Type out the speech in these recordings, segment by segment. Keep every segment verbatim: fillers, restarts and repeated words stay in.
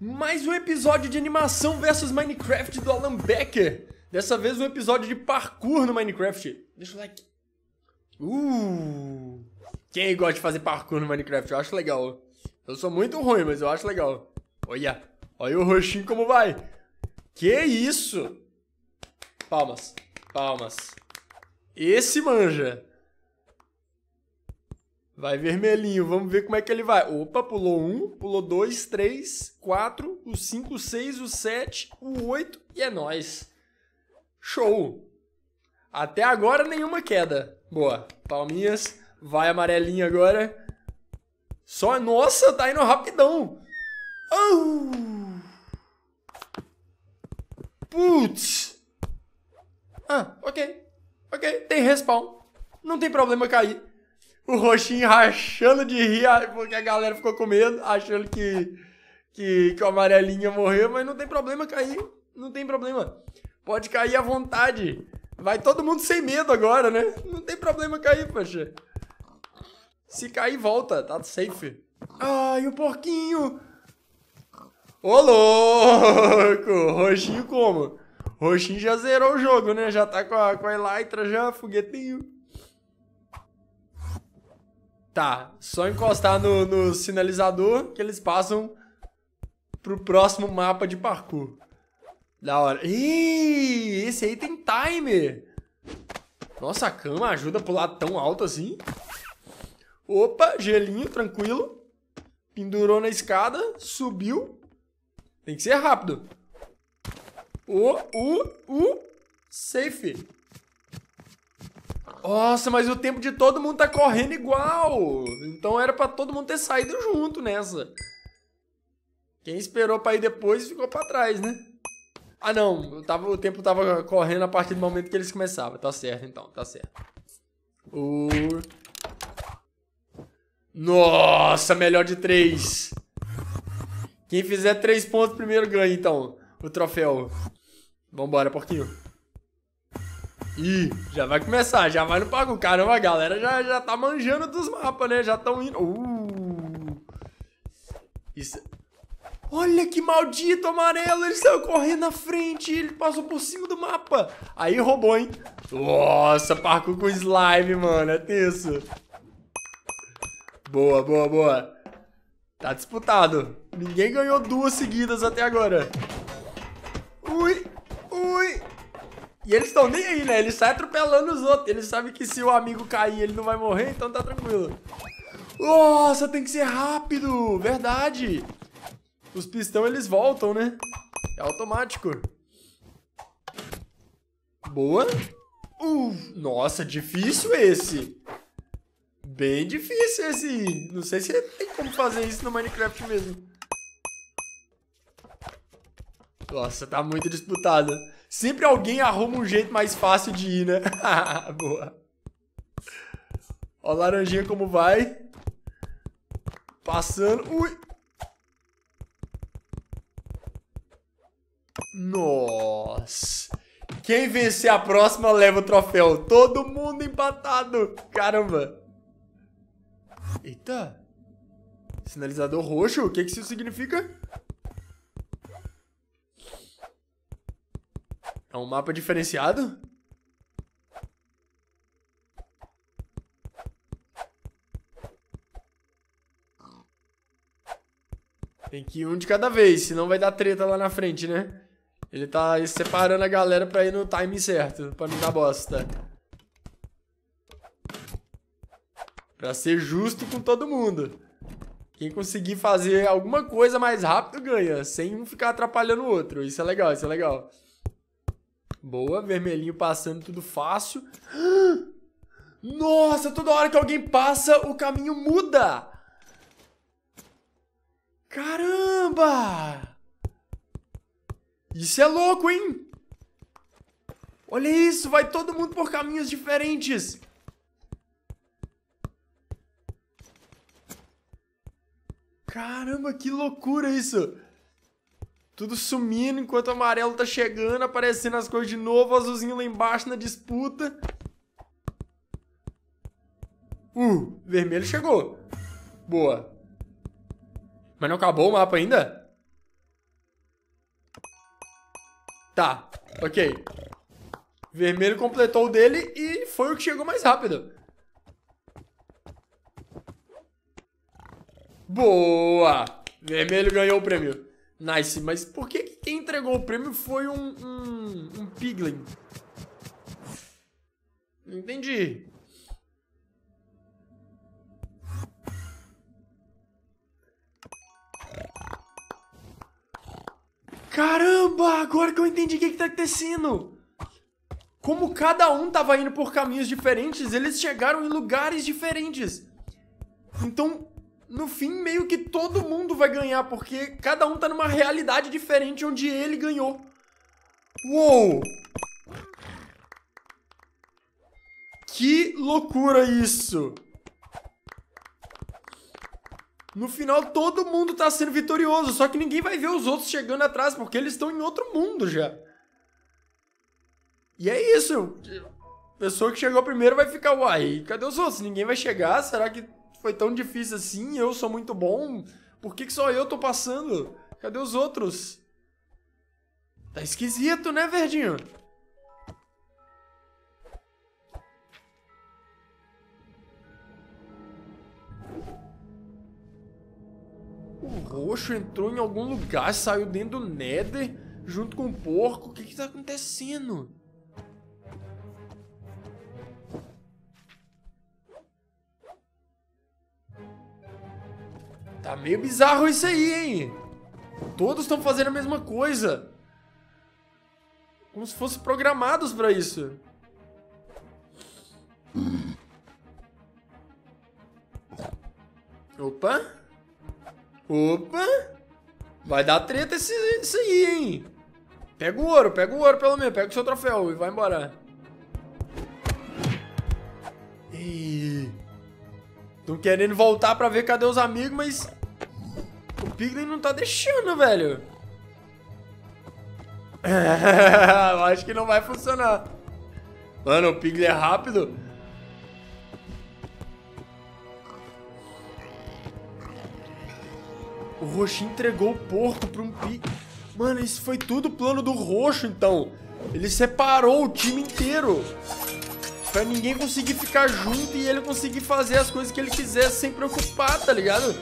Mais um episódio de Animação versus. Minecraft do Alan Becker. Dessa vez um episódio de parkour no Minecraft. Deixa o like. Uh, quem gosta de fazer parkour no Minecraft? Eu acho legal. Eu sou muito ruim, mas eu acho legal. Olha, olha o roxinho como vai. Que isso? Palmas, palmas. Esse manja. Vai vermelhinho, vamos ver como é que ele vai. Opa, pulou um, pulou dois, três, quatro, o cinco, o seis, o sete, o oito e é nóis. Show! Até agora nenhuma queda. Boa, palminhas. Vai amarelinho agora. Só, nossa, tá indo rapidão. Oh. Putz. Ah, ok. Ok, tem respawn. Não tem problema cair. O roxinho rachando de rir, porque a galera ficou com medo, achando que, que, que o amarelinho ia morrer, mas não tem problema cair, não tem problema. Pode cair à vontade. Vai todo mundo sem medo agora, né? Não tem problema cair, poxa. Se cair, volta, tá safe. Ai, o porquinho! Ô, louco! Roxinho como? Roxinho já zerou o jogo, né? Já tá com a, com a elytra já, foguetinho. Tá, só encostar no, no sinalizador que eles passam pro próximo mapa de parkour. Da hora. Ih, esse aí tem timer. Nossa, a cama ajuda a pular tão alto assim. Opa, gelinho, tranquilo. Pendurou na escada, subiu. Tem que ser rápido. O, o, o, safe. Nossa, mas o tempo de todo mundo tá correndo igual. Então era pra todo mundo ter saído junto nessa. Quem esperou pra ir depois ficou pra trás, né? Ah, não. Eu tava, o tempo tava correndo a partir do momento que eles começavam. Tá certo, então. Tá certo. O... Nossa, melhor de três. Quem fizer três pontos primeiro ganha, então. O troféu. Vambora, porquinho. Ih, já vai começar, já vai no pago. Caramba, a galera já, já tá manjando dos mapas, né? Já tão indo. Uh, isso. Olha que maldito amarelo, ele saiu correndo na frente, ele passou por cima do mapa. Aí roubou, hein? Nossa, parkour com slime, mano, é tenso. Boa, boa, boa. Tá disputado. Ninguém ganhou duas seguidas até agora. Ui, ui. E eles estão nem aí, né? Eles saem atropelando os outros. Eles sabem que se o amigo cair, ele não vai morrer, então tá tranquilo. Nossa, tem que ser rápido! Verdade! Os pistão, eles voltam, né? É automático. Boa. Uh, nossa, difícil esse. Bem difícil esse. Não sei se tem como fazer isso no Minecraft mesmo. Nossa, tá muito disputada. Sempre alguém arruma um jeito mais fácil de ir, né? Boa. Ó, laranjinha como vai. Passando. Ui. Nossa. Quem vencer a próxima leva o troféu. Todo mundo empatado. Caramba. Eita. Sinalizador roxo. O que que isso significa? É um mapa diferenciado? Tem que ir um de cada vez, senão vai dar treta lá na frente, né? Ele tá separando a galera pra ir no time certo, pra não dar bosta. Pra ser justo com todo mundo. Quem conseguir fazer alguma coisa mais rápido ganha, sem um ficar atrapalhando o outro. Isso é legal, isso é legal. Boa, vermelhinho passando, tudo fácil. Nossa, toda hora que alguém passa, o caminho muda. Caramba! Isso é louco, hein? Olha isso, vai todo mundo por caminhos diferentes. Caramba, que loucura isso! Tudo sumindo enquanto o amarelo tá chegando, aparecendo as coisas de novo, o azulzinho lá embaixo na disputa. Uh, vermelho chegou. Boa. Mas não acabou o mapa ainda? Tá, ok. Vermelho completou o dele e foi o que chegou mais rápido. Boa! Vermelho ganhou o prêmio. Nice, mas por que quem entregou o prêmio foi um, um, um piglin? Não entendi. Caramba, agora que eu entendi o que que tá acontecendo. Como cada um tava indo por caminhos diferentes, eles chegaram em lugares diferentes. Então... no fim, meio que todo mundo vai ganhar, porque cada um tá numa realidade diferente onde ele ganhou. Uou! Que loucura isso! No final, todo mundo tá sendo vitorioso, só que ninguém vai ver os outros chegando atrás, porque eles estão em outro mundo já. E é isso! A pessoa que chegou primeiro vai ficar, uai, cadê os outros? Ninguém vai chegar, será que... foi tão difícil assim, eu sou muito bom. Por que que só eu tô passando? Cadê os outros? Tá esquisito, né, verdinho? O roxo entrou em algum lugar, saiu dentro do Nether, junto com o porco. O que que tá acontecendo? Tá meio bizarro isso aí, hein? Todos estão fazendo a mesma coisa. Como se fossem programados pra isso. Opa. Opa. Vai dar treta esse, isso aí, hein? Pega o ouro, pega o ouro pelo menos. Pega o seu troféu e vai embora. Ei. Estão querendo voltar pra ver cadê os amigos, mas... o piglin não tá deixando, velho. Eu acho que não vai funcionar. Mano, o piglin é rápido. O roxo entregou o porco pra um piglin. Mano, isso foi tudo plano do roxo, então. Ele separou o time inteiro pra ninguém conseguir ficar junto e ele conseguir fazer as coisas que ele quiser sem preocupar, tá ligado?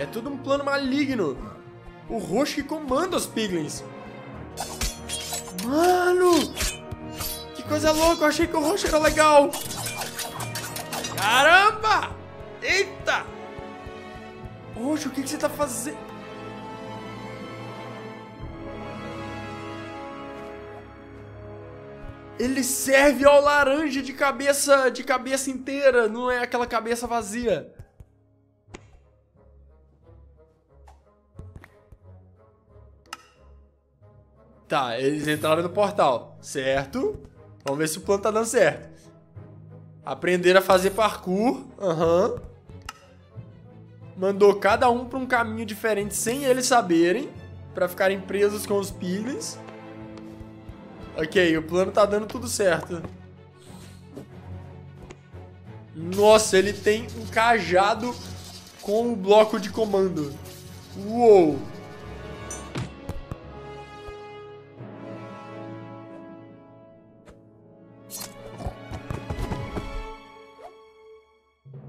É tudo um plano maligno. O roxo que comanda os piglins. Mano! Que coisa louca, eu achei que o roxo era legal. Caramba! Eita! Roxo, o que que você tá fazendo? Ele serve ao laranja de cabeça, de cabeça inteira, não é aquela cabeça vazia. Tá, eles entraram no portal, certo? Vamos ver se o plano tá dando certo. Aprenderam a fazer parkour, aham. Uhum. Mandou cada um pra um caminho diferente sem eles saberem, pra ficarem presos com os piglins. Ok, o plano tá dando tudo certo. Nossa, ele tem um cajado com o bloco de comando. Uou!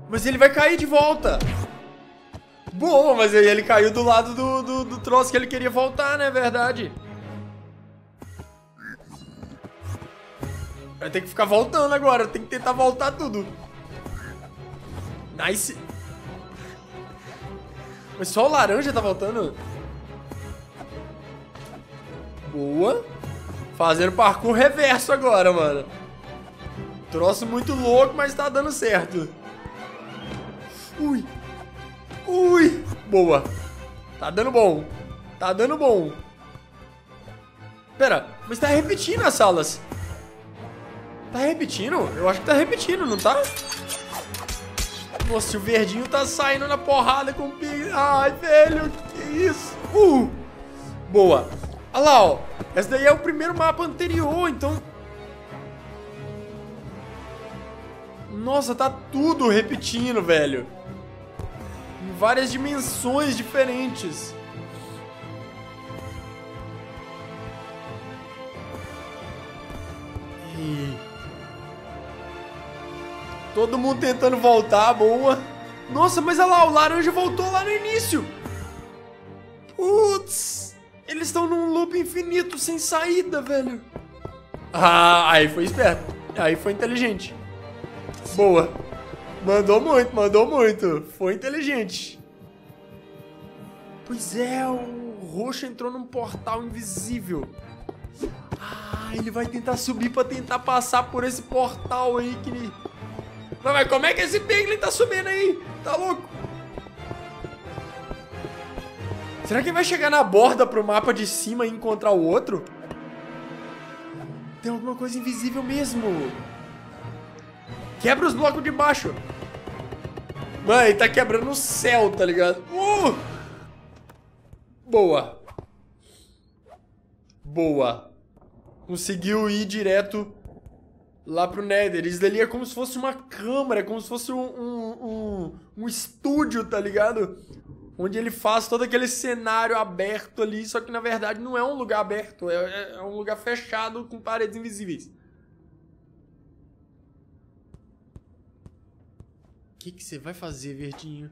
Mas ele vai cair de volta. Boa, mas aí ele caiu do lado do, do, do troço que ele queria voltar, né? Verdade. Vai ter que ficar voltando agora, tem que tentar voltar tudo. Nice. Mas só o laranja tá voltando. Boa. Fazendo parkour reverso agora, mano. Troço muito louco, mas tá dando certo. Ui. Ui. Boa. Tá dando bom. Tá dando bom. Pera, mas tá repetindo as salas. Tá repetindo? Eu acho que tá repetindo, não tá? Nossa, o verdinho tá saindo na porrada com o pig. Ai, velho, que isso? Uh! Boa. Olha lá, ó. Esse daí é o primeiro mapa anterior, então... nossa, tá tudo repetindo, velho. Em várias dimensões diferentes. Todo mundo tentando voltar, boa. Nossa, mas olha lá, o laranja voltou lá no início. Putz, eles estão num loop infinito, sem saída, velho. Ah, aí foi esperto. Aí foi inteligente. Boa. Mandou muito, mandou muito. Foi inteligente. Pois é, o roxo entrou num portal invisível. Ah, ele vai tentar subir pra tentar passar por esse portal aí que... Não, mas como é que esse Piglin tá subindo aí? Tá louco? Será que ele vai chegar na borda pro mapa de cima e encontrar o outro? Tem alguma coisa invisível mesmo. Quebra os blocos de baixo. Mano, ele tá quebrando o céu, tá ligado? Uh! Boa. Boa. Conseguiu ir direto lá pro Nether. Isso dali é como se fosse uma câmara, é como se fosse um, um, um, um estúdio, tá ligado? Onde ele faz todo aquele cenário aberto ali, só que na verdade não é um lugar aberto, é, é um lugar fechado com paredes invisíveis. O que que você vai fazer, verdinho?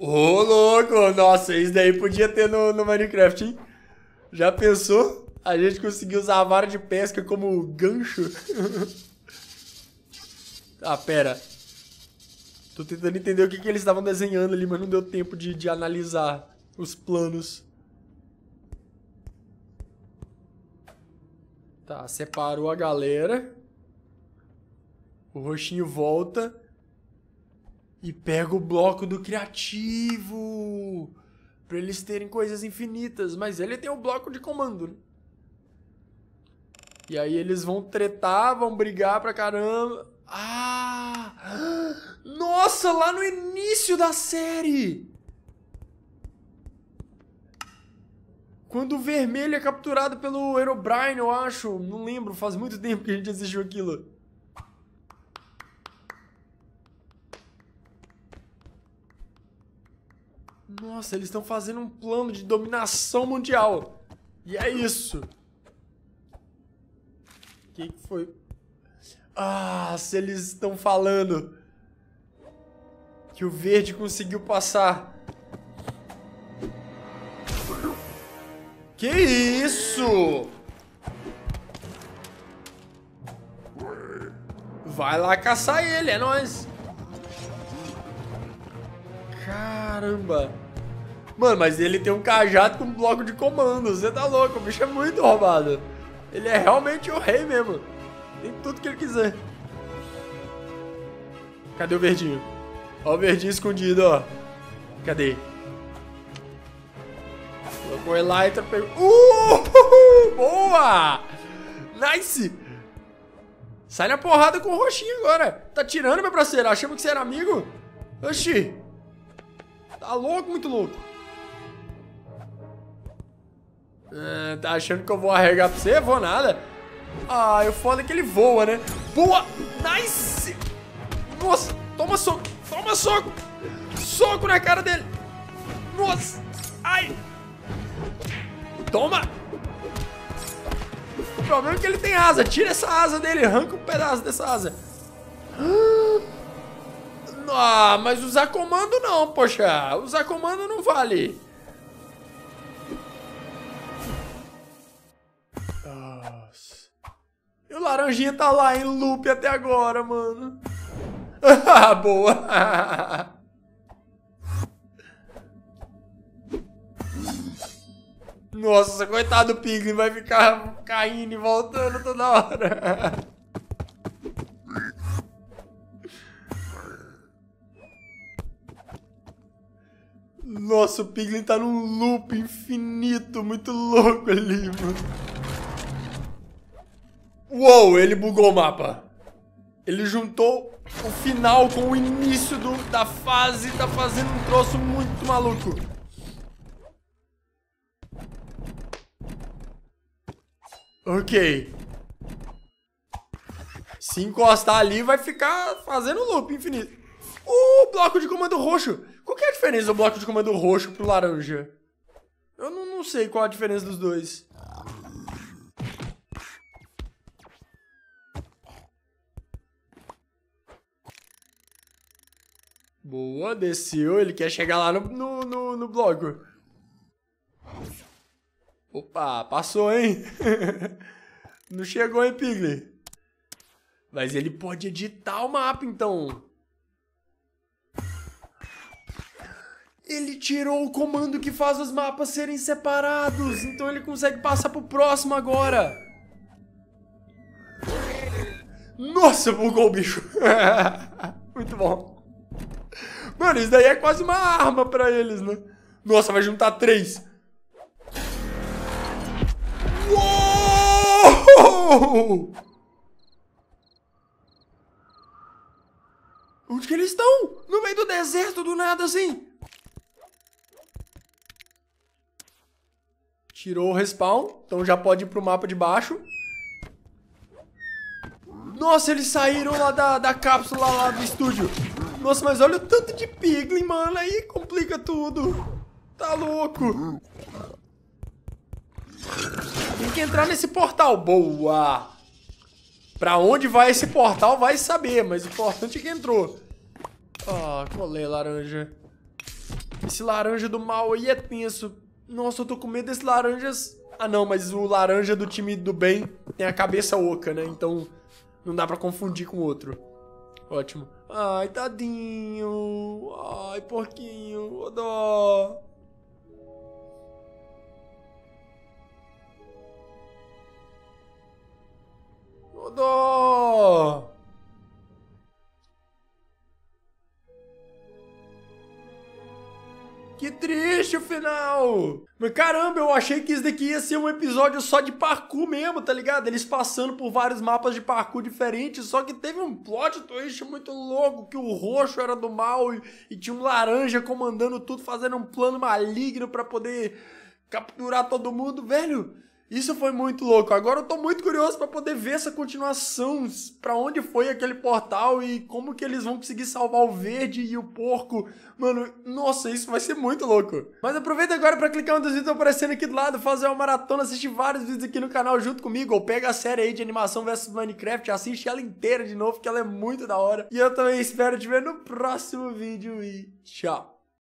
Ô, louco! Nossa, isso daí podia ter no, no Minecraft, hein? Já pensou? A gente conseguiu usar a vara de pesca como gancho? Ah, pera. Tô tentando entender o que, que eles estavam desenhando ali, mas não deu tempo de, de analisar os planos. Tá, separou a galera. O roxinho volta. E pega o bloco do criativo. Pra eles terem coisas infinitas. Mas ele tem o bloco de comando, né? E aí eles vão tretar, vão brigar pra caramba. Ah! Nossa, lá no início da série! Quando o vermelho é capturado pelo Aerobrine, eu acho. Não lembro, faz muito tempo que a gente assistiu aquilo. Nossa, eles estão fazendo um plano de dominação mundial. E é isso. O que que foi? Ah, se eles estão falando que o verde conseguiu passar. Que isso? Vai lá caçar ele, é nóis. Caramba. Mano, mas ele tem um cajado com um bloco de comando. Você tá louco, o bicho é muito roubado. Ele é realmente o rei mesmo. Tem tudo que ele quiser. Cadê o verdinho? Ó o verdinho escondido, ó. Cadê? Colocou ele lá e pegou... Uh! Boa! Nice! Sai na porrada com o roxinho agora. Tá tirando, meu parceiro. Achamos que você era amigo. Oxi. Tá louco, muito louco. Ah, tá achando que eu vou arregar pra você? Vou nada. Ah, o foda é que ele voa, né? Boa! Nice! Nossa, toma soco! Toma soco! Soco na cara dele! Nossa! Ai! Toma! O problema é que ele tem asa. Tira essa asa dele, arranca um pedaço dessa asa. Ah, mas usar comando não, poxa. Usar comando não vale. O laranjinha tá lá em loop até agora, mano. Ah, boa. Nossa, coitado do Piglin, vai ficar caindo e voltando toda hora. Nossa, o Piglin tá num loop infinito, muito louco ali, mano. Uou, ele bugou o mapa. Ele juntou o final com o início do, da fase. Tá fazendo um troço muito maluco. Ok. Se encostar ali, vai ficar fazendo loop infinito. Uh, bloco de comando roxo. Qual que é a diferença do bloco de comando roxo pro laranja? Eu não, não sei qual a diferença dos dois. Boa, desceu. Ele quer chegar lá no, no, no, no bloco. Opa, passou, hein? Não chegou, hein, Piglet? Mas ele pode editar o mapa, então. Ele tirou o comando que faz os mapas serem separados. Então ele consegue passar pro próximo agora. Nossa, bugou o bicho. Muito bom. Mano, isso daí é quase uma arma pra eles, né? Nossa, vai juntar três. Uou! Onde que eles estão? No meio do deserto, do nada, assim. Tirou o respawn. Então já pode ir pro mapa de baixo. Nossa, eles saíram lá da, da cápsula lá do estúdio. Nossa, mas olha o tanto de piglin, mano. Aí complica tudo. Tá louco. Tem que entrar nesse portal. Boa. Pra onde vai esse portal, vai saber. Mas o importante é que entrou. Ah, colei, laranja. Esse laranja do mal aí é tenso. Nossa, eu tô com medo desses laranjas. Ah, não, mas o laranja do time do bem tem a cabeça oca, né? Então não dá pra confundir com o outro. Ótimo. Ai, tadinho. Ai, porquinho. Ô, dó. Ô, dó. Que triste o final. Mas caramba, eu achei que isso daqui ia ser um episódio só de parkour mesmo, tá ligado? Eles passando por vários mapas de parkour diferentes, só que teve um plot twist muito louco, que o roxo era do mal e, e tinha um laranja comandando tudo, fazendo um plano maligno pra poder capturar todo mundo, velho. Isso foi muito louco. Agora eu tô muito curioso pra poder ver essa continuação, pra onde foi aquele portal e como que eles vão conseguir salvar o verde e o porco. Mano, nossa, isso vai ser muito louco. Mas aproveita agora pra clicar onde os vídeos estão aparecendo aqui do lado, fazer uma maratona, assistir vários vídeos aqui no canal junto comigo, ou pega a série aí de Animação versus. Minecraft, assiste ela inteira de novo, que ela é muito da hora. E eu também espero te ver no próximo vídeo e tchau.